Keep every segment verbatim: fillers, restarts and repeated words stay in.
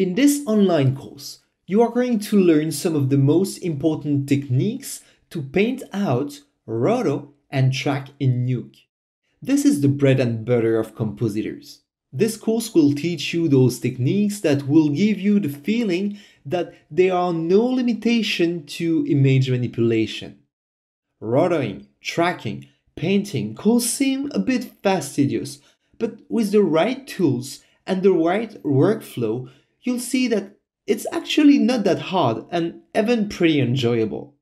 In this online course, you are going to learn some of the most important techniques to paint out, roto, and track in Nuke. This is the bread and butter of compositors. This course will teach you those techniques that will give you the feeling that there are no limitations to image manipulation. Rotoing, tracking, painting could seem a bit fastidious, but with the right tools and the right workflow, you'll see that it's actually not that hard and even pretty enjoyable.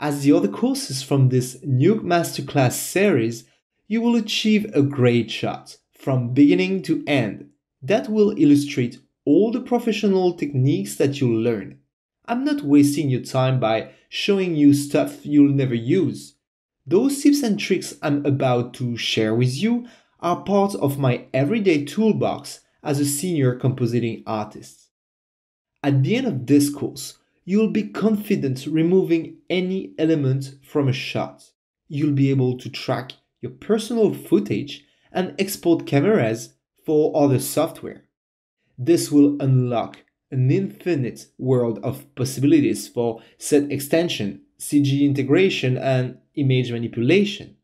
As the other courses from this Nuke Masterclass series, you will achieve a great shot from beginning to end that will illustrate all the professional techniques that you'll learn. I'm not wasting your time by showing you stuff you'll never use. Those tips and tricks I'm about to share with you are part of my everyday toolbox as a senior compositing artist. At the end of this course, you'll be confident removing any element from a shot. You'll be able to track your personal footage and export cameras for other software. This will unlock an infinite world of possibilities for set extension, C G integration, and image manipulation.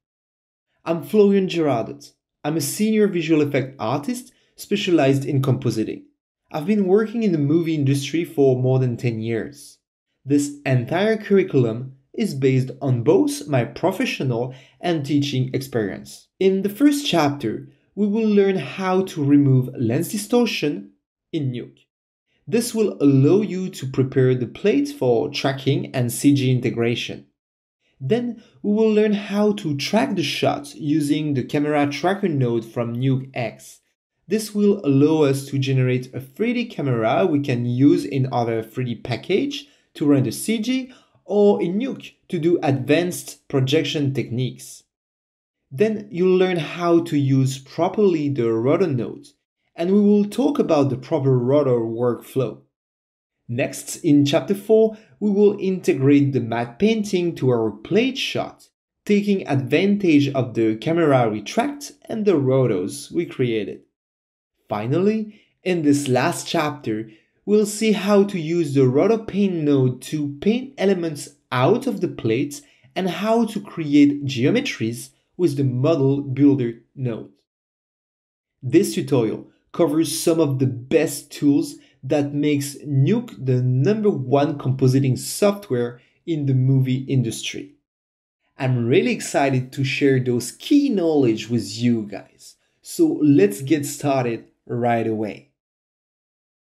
I'm Florian Girardot. I'm a senior visual effect artist specialized in compositing. I've been working in the movie industry for more than ten years. This entire curriculum is based on both my professional and teaching experience. In the first chapter, we will learn how to remove lens distortion in Nuke. This will allow you to prepare the plate for tracking and C G integration. Then we will learn how to track the shot using the camera tracker node from Nuke X. This will allow us to generate a three D camera we can use in other three D package to render C G or in Nuke to do advanced projection techniques. Then you'll learn how to use properly the roto node, and we will talk about the proper roto workflow. Next, in chapter four, we will integrate the matte painting to our plate shot, taking advantage of the camera we tracked and the rotos we created. Finally, in this last chapter, we'll see how to use the RotoPaint node to paint elements out of the plate and how to create geometries with the Model Builder node. This tutorial covers some of the best tools that makes Nuke the number one compositing software in the movie industry. I'm really excited to share those key knowledge with you guys, so let's get started right away.